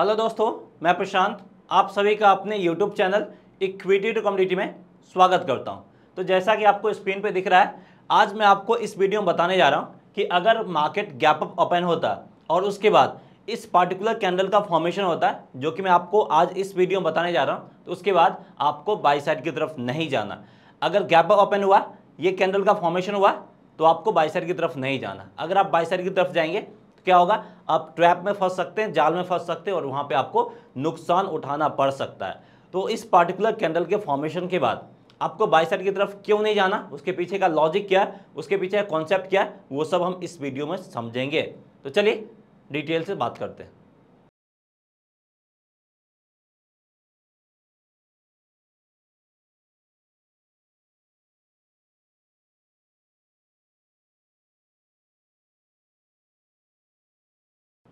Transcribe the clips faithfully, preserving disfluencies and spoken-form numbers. Hello दोस्तों, मैं प्रशांत, आप सभी का अपने YouTube channel equity to community में स्वागत करता हूं। तो जैसा कि आपको स्क्रीन पे दिख रहा है, आज मैं आपको इस वीडियो में बताने जा रहा हूं कि अगर मार्केट गैप अप ओपन होता और उसके बाद इस पार्टिकुलर कैंडल का फॉर्मेशन होता है, जो कि मैं आपको आज इस वीडियो में बताने जा रहा हूँ, तो उसके बाद आपको बाई साइड की तरफ नहीं जाना। अगर गैप अप ओपन हुआ, ये कैंडल का फॉर्मेशन हुआ, तो आपको बाई साइड की तरफ नहीं जाना। अगर आप बाई साइड की तरफ जाएंगे क्या होगा, आप ट्रैप में फंस सकते हैं, जाल में फंस सकते हैं और वहां पे आपको नुकसान उठाना पड़ सकता है। तो इस पार्टिकुलर कैंडल के फॉर्मेशन के बाद आपको बाई साइड की तरफ क्यों नहीं जाना, उसके पीछे का लॉजिक क्या है, उसके पीछे का कॉन्सेप्ट क्या है, वो सब हम इस वीडियो में समझेंगे। तो चलिए डिटेल से बात करते हैं।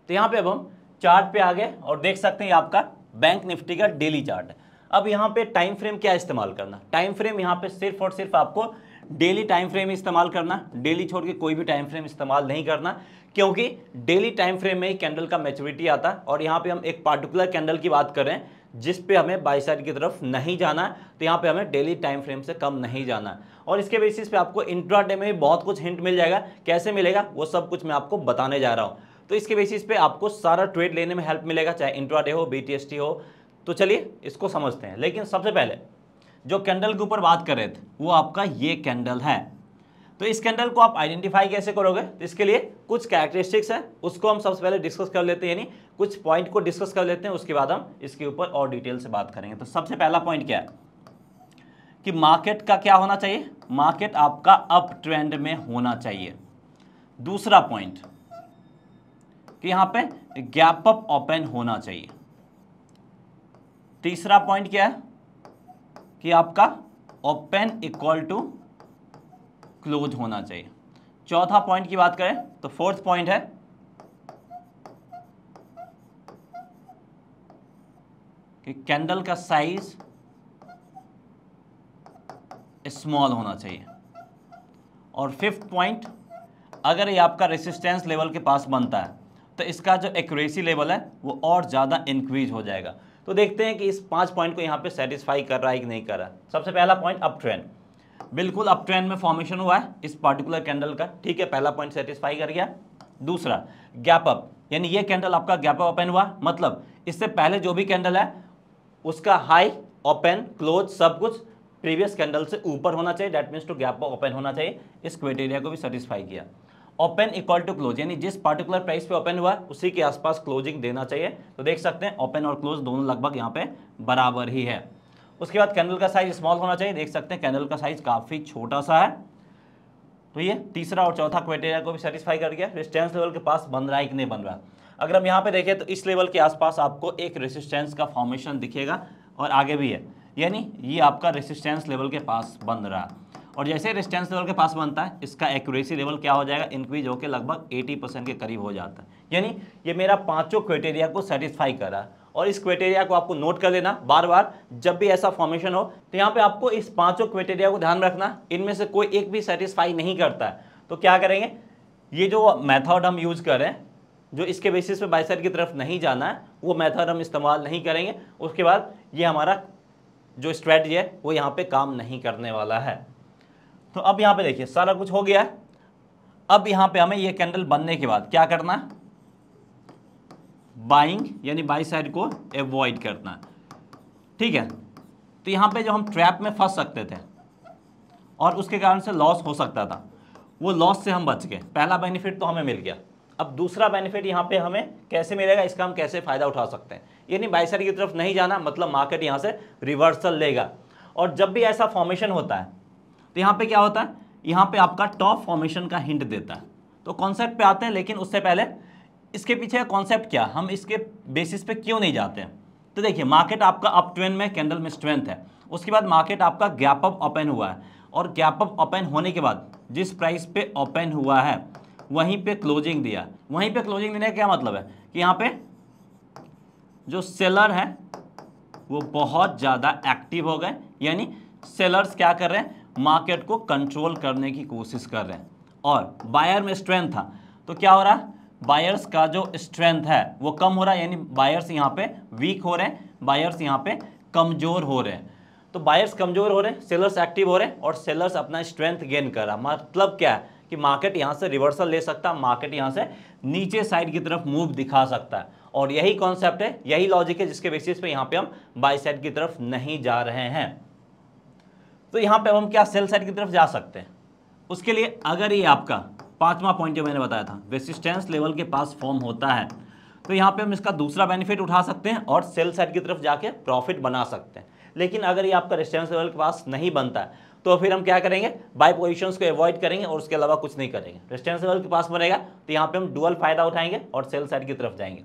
तो यहाँ पे अब हम चार्ट पे आ गए और देख सकते हैं आपका बैंक निफ्टी का डेली चार्ट है। अब यहाँ पे टाइम फ्रेम क्या इस्तेमाल करना, टाइम फ्रेम यहाँ पे सिर्फ और सिर्फ आपको डेली टाइम फ्रेम इस्तेमाल करना, डेली छोड़ के कोई भी टाइम फ्रेम इस्तेमाल नहीं करना, क्योंकि डेली टाइम फ्रेम में ही कैंडल का मैच्योरिटी आता है। और यहाँ पे हम एक पार्टिकुलर कैंडल की बात कर रहे हैं जिस पे हमें बाई साइड की तरफ नहीं जाना है, तो यहाँ पे हमें डेली टाइम फ्रेम से कम नहीं जाना है। और इसके बेसिस पे आपको इंट्राडे में भी बहुत कुछ हिंट मिल जाएगा, कैसे मिलेगा वो सब कुछ मैं आपको बताने जा रहा हूँ। तो इसके बेसिस पे आपको सारा ट्रेड लेने में हेल्प मिलेगा, चाहे इंट्राडे हो, बीटीएसटी हो। तो चलिए इसको समझते हैं। लेकिन सबसे पहले जो कैंडल के ऊपर बात कर रहे थे वो आपका ये कैंडल है। तो इस कैंडल को आप आइडेंटिफाई कैसे करोगे, तो इसके लिए कुछ कैरेक्टरिस्टिक्स हैं, उसको हम सबसे पहले डिस्कस कर लेते हैं, यानी कुछ पॉइंट को डिस्कस कर लेते हैं, उसके बाद हम इसके ऊपर और डिटेल से बात करेंगे। तो सबसे पहला पॉइंट क्या है कि मार्केट का क्या होना चाहिए, मार्केट आपका अप ट्रेंड में होना चाहिए। दूसरा पॉइंट कि यहाँ पे गैप अप ओपन होना चाहिए। तीसरा पॉइंट क्या है कि आपका ओपन इक्वल टू क्लोज होना चाहिए। चौथा पॉइंट की बात करें तो फोर्थ पॉइंट है कि कैंडल का साइज स्मॉल होना चाहिए। और फिफ्थ पॉइंट, अगर ये आपका रेसिस्टेंस लेवल के पास बनता है तो इसका जो एक्यूरेसी लेवल है वो और ज़्यादा इंक्रीज हो जाएगा। तो देखते हैं कि इस पांच पॉइंट को यहाँ पे सेटिस्फाई कर रहा है कि नहीं कर रहा। सबसे पहला पॉइंट अप ट्रेंड, बिल्कुल अप ट्रेंड में फॉर्मेशन हुआ है इस पार्टिकुलर कैंडल का, ठीक है, पहला पॉइंट सेटिस्फाई कर गया। दूसरा गैप अप, यानी ये कैंडल आपका गैप अप ओपन हुआ, मतलब इससे पहले जो भी कैंडल है उसका हाई, ओपन, क्लोज सब कुछ प्रीवियस कैंडल से ऊपर होना चाहिए, that means to gap up open होना चाहिए। इस क्राइटेरिया को भी सेटिस्फाई किया। ओपन इक्वल टू क्लोज, यानी जिस पार्टिकुलर प्राइस पे ओपन हुआ उसी के आसपास क्लोजिंग देना चाहिए। तो देख सकते हैं ओपन और क्लोज दोनों लगभग यहाँ पे बराबर ही है। उसके बाद कैंडल का साइज स्मॉल होना चाहिए, देख सकते हैं कैंडल का साइज काफ़ी छोटा सा है। तो ये तीसरा और चौथा क्राइटेरिया को भी सेटिस्फाई कर गया। रेजिस्टेंस लेवल के पास बन रहा है कि नहीं बन रहा, अगर हम यहाँ पर देखें तो इस लेवल के आसपास आपको एक रेजिस्टेंस का फॉर्मेशन दिखेगा और आगे भी है, यानी ये आपका रेजिस्टेंस लेवल के पास बन रहा है। और जैसे रेजिस्टेंस लेवल के पास बनता है इसका एक्यूरेसी लेवल क्या हो जाएगा, इंक्रीज होकर लगभग अस्सी परसेंट के करीब हो जाता है। यानी ये मेरा पांचों क्राइटेरिया को सेटिस्फाई कर रहा है। और इस क्राइटेरिया को आपको नोट कर लेना, बार बार जब भी ऐसा फॉर्मेशन हो तो यहाँ पे आपको इस पांचों क्राइटेरिया को ध्यान रखना, इनमें से कोई एक भी सेटिस्फाई नहीं करता है। तो क्या करेंगे, ये जो मैथड हम यूज कर रहे हैं, जो इसके बेसिस पे बाई साइड की तरफ नहीं जाना है, वो मैथड हम इस्तेमाल नहीं करेंगे। उसके बाद ये हमारा जो स्ट्रेटजी है वो यहाँ पर काम नहीं करने वाला है। तो अब यहाँ पे देखिए सारा कुछ हो गया है। अब यहाँ पे हमें ये कैंडल बनने के बाद क्या करना, बाइंग यानी बाई साइड को एवॉइड करना, ठीक है। तो यहाँ पे जो हम ट्रैप में फंस सकते थे और उसके कारण से लॉस हो सकता था, वो लॉस से हम बच गए। पहला बेनिफिट तो हमें मिल गया। अब दूसरा बेनिफिट यहाँ पे हमें कैसे मिलेगा, इसका हम कैसे फ़ायदा उठा सकते हैं, यानी बाई साइड की तरफ नहीं जाना, मतलब मार्केट यहाँ से रिवर्सल लेगा। और जब भी ऐसा फॉर्मेशन होता है तो यहाँ पे क्या होता है, यहाँ पे आपका टॉप फॉर्मेशन का हिंट देता है। तो कॉन्सेप्ट पे आते हैं, लेकिन उससे पहले इसके पीछे का कॉन्सेप्ट क्या, हम इसके बेसिस पे क्यों नहीं जाते हैं। तो देखिए मार्केट आपका अप ट्रेंड में, कैंडल में स्ट्रेंथ है, उसके बाद मार्केट आपका गैप अप ओपन हुआ है, और गैप अप ओपन होने के बाद जिस प्राइस पे ओपन हुआ है वहीं पर क्लोजिंग दिया। वहीं पर क्लोजिंग देने का क्या मतलब है कि यहाँ पर जो सेलर है वो बहुत ज़्यादा एक्टिव हो गए, यानी सेलर्स क्या कर रहे हैं, मार्केट को कंट्रोल करने की कोशिश कर रहे हैं। और बायर में स्ट्रेंथ था तो क्या हो रहा है, बायर्स का जो स्ट्रेंथ है वो कम हो रहा है, यानी बायर्स यहाँ पे वीक हो रहे हैं, बायर्स यहाँ पे कमज़ोर हो रहे हैं। तो बायर्स कमज़ोर हो रहे हैं, सेलर्स एक्टिव हो रहे हैं और सेलर्स अपना स्ट्रेंथ गेन कर रहा है। मतलब क्या है कि मार्केट यहाँ से रिवर्सल ले सकता है, मार्केट यहाँ से नीचे साइड की तरफ मूव दिखा सकता है। और यही कॉन्सेप्ट है, यही लॉजिक है जिसके बेसिस पे यहाँ पे हम बाई साइड की तरफ नहीं जा रहे हैं। तो यहाँ पे हम क्या सेल साइड की तरफ जा सकते हैं। उसके लिए अगर ये आपका पाँचवा पॉइंट जो मैंने बताया था रेसिस्टेंस लेवल के पास फॉर्म होता है, तो यहाँ पे हम इसका दूसरा बेनिफिट उठा सकते हैं और सेल साइड की तरफ जाके प्रॉफिट बना सकते हैं। लेकिन अगर ये आपका रेसिस्टेंस लेवल के पास नहीं बनता है तो फिर हम क्या करेंगे, बाय पोजीशंस को अवॉइड करेंगे और उसके अलावा कुछ नहीं करेंगे। रेसिस्टेंस लेवल के पास बनेगा तो यहाँ पे हम डुअल फायदा उठाएंगे और सेल साइड की तरफ जाएंगे।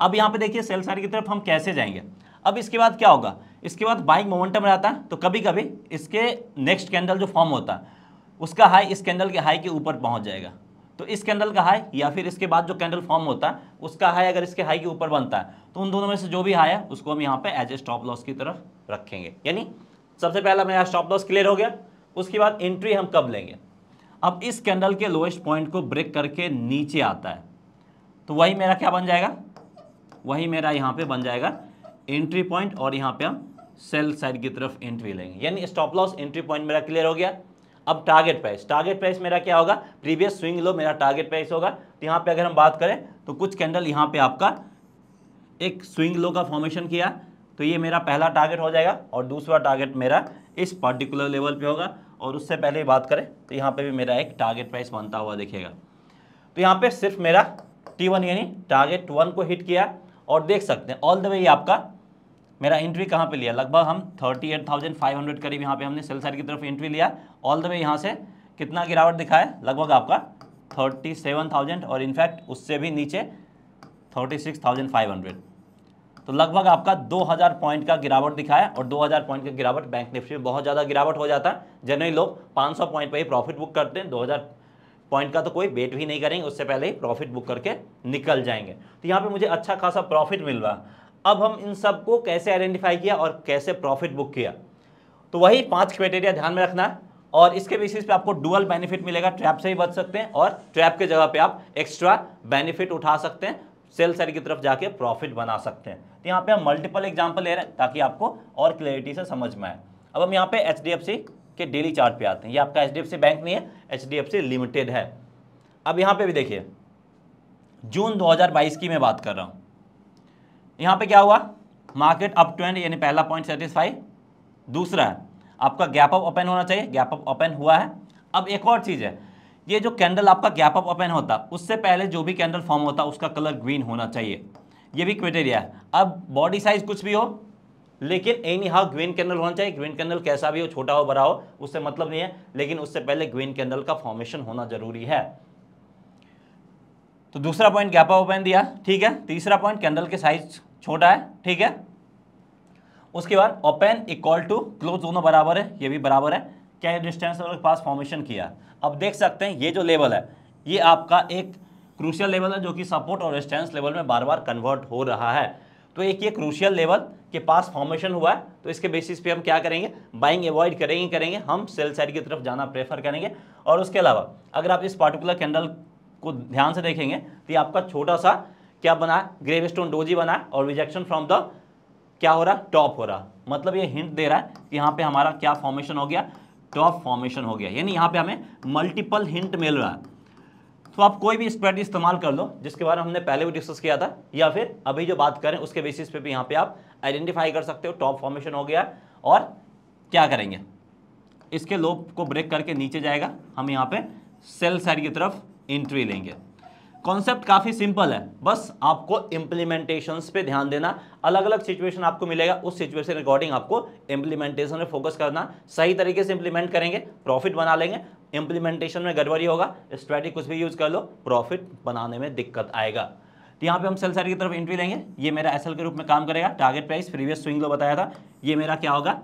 अब यहाँ पे देखिए सेल साइड की तरफ हम कैसे जाएंगे। अब इसके बाद क्या होगा, इसके बाद बाइंग मोमेंटम रहता है, तो कभी कभी इसके नेक्स्ट कैंडल जो फॉर्म होता है उसका हाई इस कैंडल के हाई के ऊपर पहुंच जाएगा। तो इस कैंडल का हाई या फिर इसके बाद जो कैंडल फॉर्म होता है उसका हाई अगर इसके हाई के ऊपर बनता है तो उन दोनों में से जो भी हाई है उसको हम यहाँ पे एज ए स्टॉप लॉस की तरफ रखेंगे। यानी सबसे पहला मेरा स्टॉप लॉस क्लियर हो गया। उसके बाद एंट्री हम कब लेंगे, अब इस कैंडल के लोएस्ट पॉइंट को ब्रेक करके नीचे आता है तो वही मेरा क्या बन जाएगा, वही मेरा यहाँ पर बन जाएगा एंट्री पॉइंट और यहाँ पर हम सेल साइड की तरफ एंट्री लेंगे। यानी स्टॉप लॉस एंट्री पॉइंट मेरा क्लियर हो गया। अब टारगेट प्राइस, टारगेट प्राइस मेरा क्या होगा, प्रीवियस स्विंग लो मेरा टारगेट प्राइस होगा। तो यहाँ पे अगर हम बात करें तो कुछ कैंडल यहाँ पे आपका एक स्विंग लो का फॉर्मेशन किया तो ये मेरा पहला टारगेट हो जाएगा और दूसरा टारगेट मेरा इस पर्टिकुलर लेवल पे होगा। और उससे पहले बात करें तो यहाँ पे भी मेरा एक टारगेट प्राइस बनता हुआ दिखेगा। तो यहाँ पर सिर्फ मेरा टी वन यानी टारगेट वन को हिट किया और देख सकते हैं ऑल द वे आपका मेरा एंट्री कहाँ पे लिया, लगभग हम अड़तीस हज़ार पाँच सौ करीब यहाँ पे हमने सेल साइड की तरफ एंट्री लिया। ऑल द वे यहाँ से कितना गिरावट दिखा है, लगभग आपका सैंतीस हज़ार और इनफैक्ट उससे भी नीचे छत्तीस हज़ार पाँच सौ। तो लगभग आपका दो हज़ार पॉइंट का गिरावट दिखा है और दो हज़ार पॉइंट का गिरावट बैंक निफ्टी में बहुत ज़्यादा गिरावट हो जाता है। जनरली लोग पाँच सौ पॉइंट पर ही प्रॉफिट बुक करते हैं, दो हज़ार पॉइंट का तो कोई वेट भी नहीं करेंगे, उससे पहले ही प्रॉफिट बुक करके निकल जाएंगे। तो यहाँ पर मुझे अच्छा खासा प्रॉफिट मिल रहा है। अब हम इन सब को कैसे आइडेंटिफाई किया और कैसे प्रॉफिट बुक किया, तो वही पांच क्राइटेरिया ध्यान में रखना है। और इसके बेसिस पे आपको डुअल बेनिफिट मिलेगा, ट्रैप से भी बच सकते हैं और ट्रैप के जगह पे आप एक्स्ट्रा बेनिफिट उठा सकते हैं, सेल साइड की तरफ जाके प्रॉफिट बना सकते हैं। तो यहाँ पे हम मल्टीपल एग्जाम्पल ले रहे हैं ताकि आपको और क्लियरिटी से समझ में आए। अब हम यहाँ पे एच डी एफ सी के डेली चार्ट पे आते हैं। ये आपका H D F C bank नहीं है, H D F C limited है। अब यहाँ पे भी देखिए जून दो हज़ार बाईस की मैं बात कर रहा हूँ। यहाँ पे क्या हुआ, मार्केट अप ट्रेंड यानी पहला पॉइंट सेटिस्फाई, दूसरा है आपका गैप अप ओपन होना चाहिए, गैप अप ओपन हुआ है। अब एक और चीज़ है, ये जो कैंडल आपका गैप अप ओपन होता उससे पहले जो भी कैंडल फॉर्म होता उसका कलर ग्रीन होना चाहिए, ये भी क्राइटेरिया है। अब बॉडी साइज कुछ भी हो लेकिन एनी हाउ ग्रीन कैंडल होना चाहिए। ग्रीन कैंडल कैसा भी हो, छोटा हो बड़ा हो उससे मतलब नहीं है, लेकिन उससे पहले ग्रीन कैंडल का फॉर्मेशन होना जरूरी है। तो दूसरा पॉइंट गैप अप ओपन दिया, ठीक है। तीसरा पॉइंट कैंडल के साइज छोटा है, ठीक है। उसके बाद ओपन इक्वल टू क्लोज दोनों बराबर है, ये भी बराबर है। क्या डिस्टेंस लेवल के पास फॉर्मेशन किया, अब देख सकते हैं ये जो लेवल है ये आपका एक क्रूशियल लेवल है जो कि सपोर्ट और रेजिस्टेंस लेवल में बार बार कन्वर्ट हो रहा है। तो एक ये क्रूशियल लेवल के पास फॉर्मेशन हुआ है, तो इसके बेसिस पे हम क्या करेंगे, बाइंग अवॉइड करेंगे करेंगे हम सेल साइड की तरफ जाना प्रेफर करेंगे। और उसके अलावा अगर आप इस पार्टिकुलर कैंडल को ध्यान से देखेंगे तो ये आपका छोटा सा क्या बना, ग्रेव स्टोन डोजी बना और रिजेक्शन फ्रॉम द क्या हो रहा, टॉप हो रहा। मतलब ये हिंट दे रहा है कि यहाँ पे हमारा क्या फॉर्मेशन हो गया, टॉप फॉर्मेशन हो गया। यानी यहाँ पे हमें मल्टीपल हिंट मिल रहा है। तो आप कोई भी स्प्रेड इस्तेमाल कर लो जिसके बारे में हमने पहले भी डिस्कस किया था या फिर अभी जो बात करें उसके बेसिस पे भी यहाँ पे आप आइडेंटिफाई कर सकते हो टॉप फॉर्मेशन हो गया। और क्या करेंगे, इसके लो को ब्रेक करके नीचे जाएगा, हम यहाँ पे सेल साइड की तरफ एंट्री लेंगे। कॉन्सेप्ट काफ़ी सिंपल है, बस आपको इम्प्लीमेंटेशंस पे ध्यान देना। अलग अलग सिचुएशन आपको मिलेगा, उस सिचुएशन के अकॉर्डिंग आपको इम्प्लीमेंटेशन में फोकस करना। सही तरीके से इम्प्लीमेंट करेंगे प्रॉफिट बना लेंगे, इम्प्लीमेंटेशन में गड़बड़ी होगा स्ट्रेटजी कुछ भी यूज़ कर लो प्रॉफिट बनाने में दिक्कत आएगा। तो यहाँ पे हम सेल साइड की तरफ एंट्री लेंगे, ये मेरा एस एल के रूप में काम करेगा। Target price previous swing low बताया था, ये मेरा क्या होगा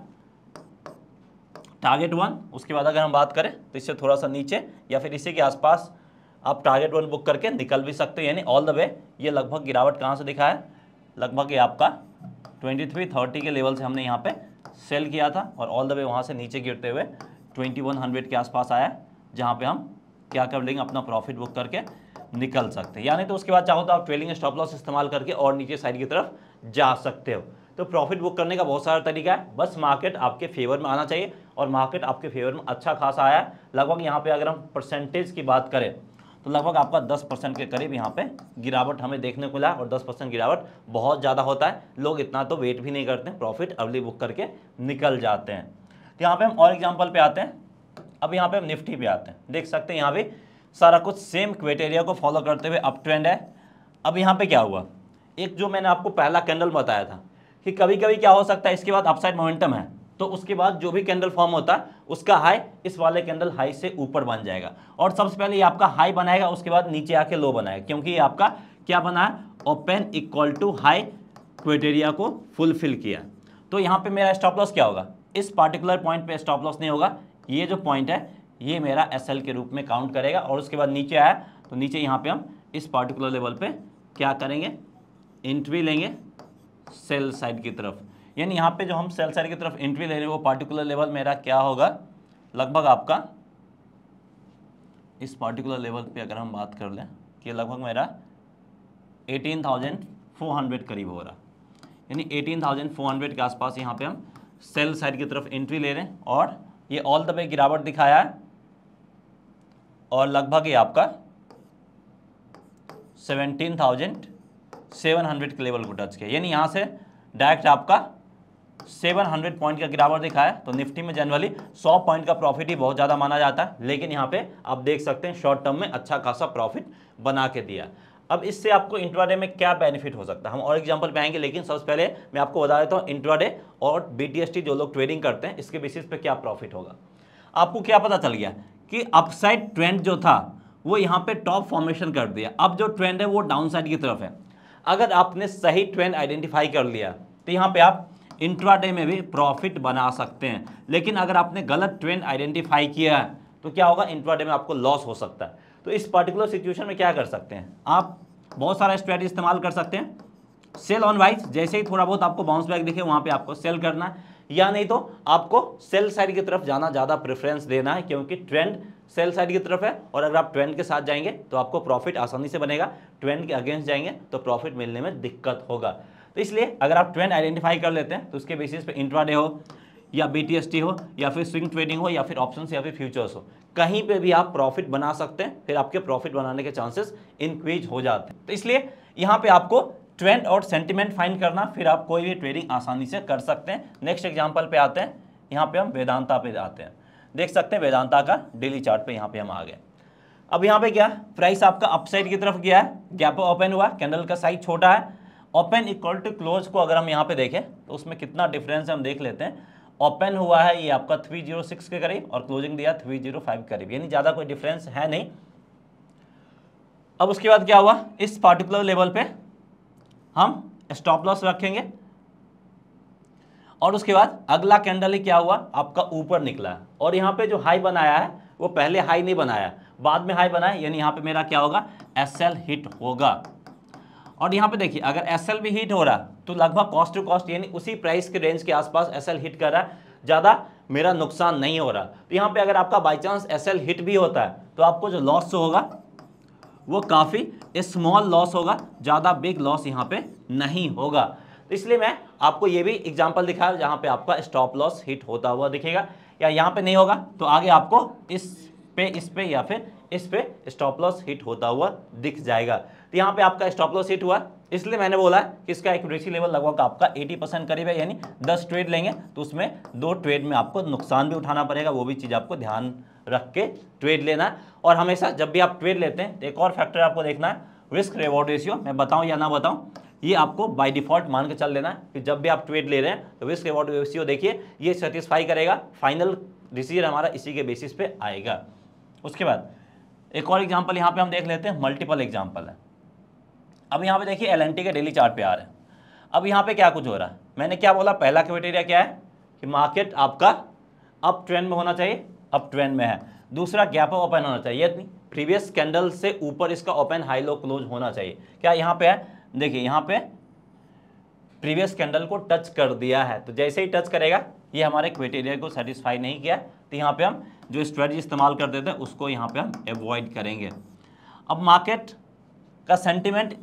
टारगेट वन। उसके बाद अगर हम बात करें तो इससे थोड़ा सा नीचे या फिर इसी के आसपास आप टारगेट वन बुक करके निकल भी सकते हो। यानी ऑल द वे ये लगभग गिरावट कहाँ से दिखा है, लगभग ये आपका तेईस सौ तीस के लेवल से हमने यहाँ पे सेल किया था और ऑल द वे वहाँ से नीचे गिरते हुए इक्कीस सौ के आसपास आया, जहाँ पे हम क्या कर लेंगे अपना प्रॉफिट बुक करके निकल सकते हैं, यानी तो उसके बाद चाहो तो आप ट्रेलिंग स्टॉप लॉस इस्तेमाल करके और नीचे साइड की तरफ जा सकते हो। तो प्रॉफिट बुक करने का बहुत सारा तरीका है, बस मार्केट आपके फेवर में आना चाहिए और मार्केट आपके फेवर में अच्छा खासा आया है। लगभग यहाँ पे अगर हम परसेंटेज की बात करें तो लगभग आपका दस परसेंट के करीब यहाँ पे गिरावट हमें देखने को मिला और दस परसेंट गिरावट बहुत ज़्यादा होता है, लोग इतना तो वेट भी नहीं करते, प्रॉफिट अर्ली बुक करके निकल जाते हैं। तो यहाँ पे हम और एग्जांपल पे आते हैं, अब यहाँ पे हम निफ्टी पे आते हैं, देख सकते हैं यहाँ पे सारा कुछ सेम क्राइटेरिया को फॉलो करते हुए अप ट्रेंड है। अब यहाँ पर क्या हुआ, एक जो मैंने आपको पहला कैंडल बताया था कि कभी कभी क्या हो सकता है, इसके बाद अपसाइड मोमेंटम है तो उसके बाद जो भी कैंडल फॉर्म होता है उसका हाई इस वाले कैंडल हाई से ऊपर बन जाएगा और सबसे पहले ये आपका हाई बनाएगा, उसके बाद नीचे आके लो बनाएगा, क्योंकि ये आपका क्या बना है, open equal to high criteria को फुलफिल किया। तो यहाँ पे मेरा स्टॉप लॉस क्या होगा, इस पार्टिकुलर पॉइंट पे स्टॉप लॉस नहीं होगा, ये जो पॉइंट है ये मेरा एस एल के रूप में काउंट करेगा और उसके बाद नीचे आया तो नीचे यहाँ पर हम इस पार्टिकुलर लेवल पर क्या करेंगे, एंट्री लेंगे सेल साइड की तरफ, यानी यहाँ पे जो हम सेल साइड की तरफ एंट्री ले रहे हैं वो पार्टिकुलर लेवल मेरा क्या होगा, लगभग आपका इस पार्टिकुलर लेवल पे अगर हम बात कर लें कि लगभग मेरा अठारह हज़ार चार सौ करीब हो रहा, यानी अठारह हज़ार चार सौ के आसपास यहाँ पे हम सेल साइड की तरफ एंट्री ले रहे हैं और ये ऑल द वे गिरावट दिखाया है और लगभग ये आपका सत्रह हज़ार सात सौ के लेवल को टच किया, यानी यहाँ से डायरेक्ट आपका सात सौ पॉइंट का गिरावट दिखा है। तो निफ्टी में जनरली सौ पॉइंट का प्रॉफिट ही बहुत ज़्यादा माना जाता है, लेकिन यहाँ पे आप देख सकते हैं शॉर्ट टर्म में अच्छा खासा प्रॉफिट बना के दिया। अब इससे आपको इंट्राडे में क्या बेनिफिट हो सकता है, हम और एग्जांपल पे आएंगे, लेकिन सबसे पहले मैं आपको बता देता हूँ इंट्राडे और बीटीएसटी जो लोग ट्रेडिंग करते हैं इसके बेसिस पे क्या प्रॉफिट होगा। आपको क्या पता चल गया कि अपसाइड ट्रेंड जो था वो यहाँ पर टॉप फॉर्मेशन कर दिया, अब जो ट्रेंड है वो डाउन साइड की तरफ है। अगर आपने सही ट्रेंड आइडेंटिफाई कर लिया तो यहाँ पे आप इंट्राडे में भी प्रॉफिट बना सकते हैं, लेकिन अगर आपने गलत ट्रेंड आइडेंटिफाई किया है तो क्या होगा, इंट्राडे में आपको लॉस हो सकता है। तो इस पर्टिकुलर सिचुएशन में क्या कर सकते हैं, आप बहुत सारा स्ट्रेटजी इस्तेमाल कर सकते हैं, सेल ऑन वाइज, जैसे ही थोड़ा बहुत आपको बाउंस बैक दिखे वहाँ पर आपको सेल करना है, या नहीं तो आपको सेल साइड की तरफ जाना ज़्यादा प्रेफरेंस देना है, क्योंकि ट्रेंड सेल साइड की तरफ है और अगर आप ट्रेंड के साथ जाएंगे तो आपको प्रॉफिट आसानी से बनेगा, ट्रेंड के अगेंस्ट जाएंगे तो प्रॉफिट मिलने में दिक्कत होगा। तो इसलिए अगर आप ट्रेंड आइडेंटिफाई कर लेते हैं तो उसके बेसिस पे इंट्राडे हो या बीटीएसटी हो या फिर स्विंग ट्रेडिंग हो या फिर ऑप्शंस या फिर फ्यूचर्स हो, कहीं पे भी आप प्रॉफिट बना सकते हैं, फिर आपके प्रॉफिट बनाने के चांसेस इंक्रीज हो जाते हैं। तो इसलिए यहाँ पे आपको ट्रेंड और सेंटिमेंट फाइंड करना, फिर आप कोई भी ट्रेडिंग आसानी से कर सकते हैं। नेक्स्ट एग्जाम्पल पे आते हैं, यहाँ पे हम वेदांता पे आते हैं, देख सकते हैं वेदांता का डेली चार्ट पे यहाँ पे हम आ गए। अब यहाँ पे क्या, प्राइस आपका अपसाइड की तरफ गया है, गैप ओपन हुआ, कैंडल का साइज छोटा है, ओपन इक्वल टू क्लोज को अगर हम यहाँ पे देखें तो उसमें कितना डिफरेंस है हम देख लेते हैं। ओपन हुआ है ये आपका तीन सौ छह के करीब और क्लोजिंग दिया तीन सौ पाँच के करीब, यानी ज़्यादा कोई डिफरेंस है नहीं। अब उसके बाद क्या हुआ, इस पार्टिकुलर लेवल पे हम स्टॉप लॉस रखेंगे और उसके बाद अगला कैंडल ही क्या हुआ, आपका ऊपर निकला और यहाँ पे जो हाई बनाया है वो पहले हाई नहीं बनाया, बाद में हाई बनाया, यानी यहाँ पे मेरा क्या होगा, एसएल हिट होगा। और यहाँ पे देखिए अगर एसएल भी हिट हो रहा तो लगभग कॉस्ट टू कॉस्ट यानी उसी प्राइस के रेंज के आसपास एसएल हिट कर रहा है, ज़्यादा मेरा नुकसान नहीं हो रहा। तो यहाँ पर अगर आपका बाई चांस एसएल हिट भी होता है तो आपको जो लॉस होगा वो काफ़ी स्मॉल लॉस होगा, ज़्यादा बिग लॉस यहाँ पे नहीं होगा। तो इसलिए मैं आपको ये भी एग्जांपल दिखा जहाँ पे आपका स्टॉप लॉस हिट होता हुआ दिखेगा, या यहाँ पे नहीं होगा तो आगे आपको इस पे इस पे या फिर इस पे स्टॉप लॉस हिट होता हुआ दिख जाएगा। तो यहाँ पे आपका स्टॉप लॉस हिट हुआ, इसलिए मैंने बोला कि इसका एक्यूरेसी लेवल लगभग आपका अस्सी परसेंट करीब है, यानी दस ट्रेड लेंगे तो उसमें दो ट्रेड में आपको नुकसान भी उठाना पड़ेगा, वो भी चीज़ आपको ध्यान रख के ट्रेड लेना। और हमेशा जब भी आप ट्रेड लेते हैं तो एक और फैक्टर आपको देखना है, रिस्क रिवॉर्ड रेशियो, मैं बताऊँ या ना बताऊँ ये आपको बाय डिफ़ॉल्ट मान के चल लेना है कि जब भी आप ट्रेड ले रहे हैं तो रिस्क रिवॉर्ड रेशियो देखिए ये सेटिस्फाई करेगा, फाइनल डिसीजन हमारा इसी के बेसिस पे आएगा। उसके बाद एक और एग्जांपल यहाँ पे हम देख लेते हैं, मल्टीपल एग्जांपल है। अब यहाँ पे देखिए एलएनटी के डेली चार्ट पे आ रहे हैं। अब यहाँ पे क्या कुछ हो रहा है, मैंने क्या बोला, पहला क्राइटेरिया क्या है कि मार्केट आपका अप ट्रेंड में होना चाहिए, अप ट्रेंड में है। दूसरा गैप अप ओपन होना चाहिए, यानी प्रीवियस कैंडल से ऊपर इसका ओपन हाई लो क्लोज होना चाहिए। क्या यहाँ पे है, देखिए यहाँ पे प्रीवियस कैंडल को टच कर दिया है, तो जैसे ही टच करेगा ये हमारे क्राइटेरिया को सेटिस्फाई नहीं किया, तो यहाँ पे हम जो स्ट्रेटजी इस्तेमाल कर देते हैं उसको यहाँ पे हम एवॉइड करेंगे। अब मार्केट का सेंटिमेंट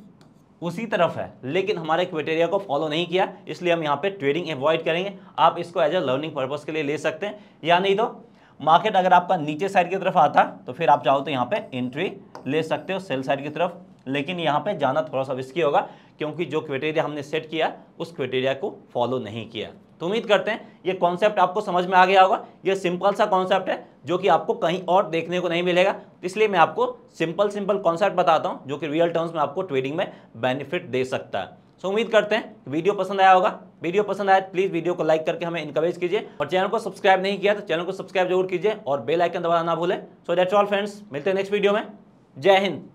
उसी तरफ है, लेकिन हमारे क्राइटेरिया को फॉलो नहीं किया, इसलिए हम यहाँ पे ट्रेडिंग एवॉइड करेंगे। आप इसको एज ए लर्निंग पर्पस के लिए ले सकते हैं, या नहीं तो मार्केट अगर आपका नीचे साइड की तरफ आता तो फिर आप चाहो तो यहाँ पे एंट्री ले सकते हो सेल साइड की तरफ, लेकिन यहाँ पे जाना थोड़ा सा रिस्की होगा क्योंकि जो क्राइटेरिया हमने सेट किया उस क्राइटेरिया को फॉलो नहीं किया। तो उम्मीद करते हैं ये कॉन्सेप्ट आपको समझ में आ गया होगा। ये सिंपल सा कॉन्सेप्ट है जो कि आपको कहीं और देखने को नहीं मिलेगा, इसलिए मैं आपको सिंपल सिंपल कॉन्सेप्ट बताता हूँ जो कि रियल टर्म्स में आपको ट्रेडिंग में बेनिफिट दे सकता है। सो उम्मीद करते हैं वीडियो पसंद आया होगा। वीडियो पसंद आया प्लीज़ वीडियो को लाइक करके हमें इनकरेज कीजिए, और चैनल को सब्सक्राइब नहीं किया तो चैनल को सब्सक्राइब जरूर कीजिए और बेल आइकन दबाना ना भूलें। सो दैट्स ऑल फ्रेंड्स, मिलते हैं नेक्स्ट वीडियो में। जय हिंद।